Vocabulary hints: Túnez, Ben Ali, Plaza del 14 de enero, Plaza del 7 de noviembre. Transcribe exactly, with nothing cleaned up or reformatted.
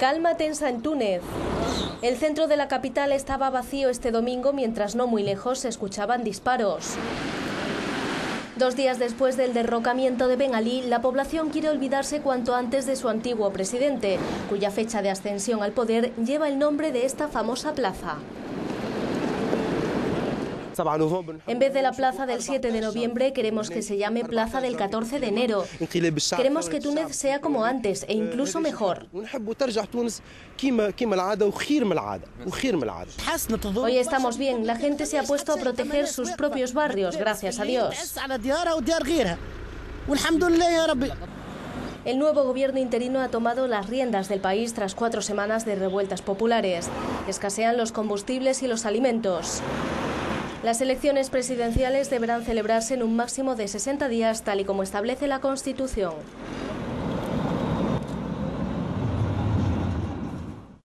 Calma tensa en Túnez. El centro de la capital estaba vacío este domingo mientras no muy lejos se escuchaban disparos. Dos días después del derrocamiento de Ben Ali, la población quiere olvidarse cuanto antes de su antiguo presidente, cuya fecha de ascensión al poder lleva el nombre de esta famosa plaza. En vez de la Plaza del siete de noviembre, queremos que se llame Plaza del catorce de enero. Queremos que Túnez sea como antes e incluso mejor. Hoy estamos bien, la gente se ha puesto a proteger sus propios barrios, gracias a Dios. El nuevo gobierno interino ha tomado las riendas del país tras cuatro semanas de revueltas populares. Escasean los combustibles y los alimentos. Las elecciones presidenciales deberán celebrarse en un máximo de sesenta días, tal y como establece la Constitución.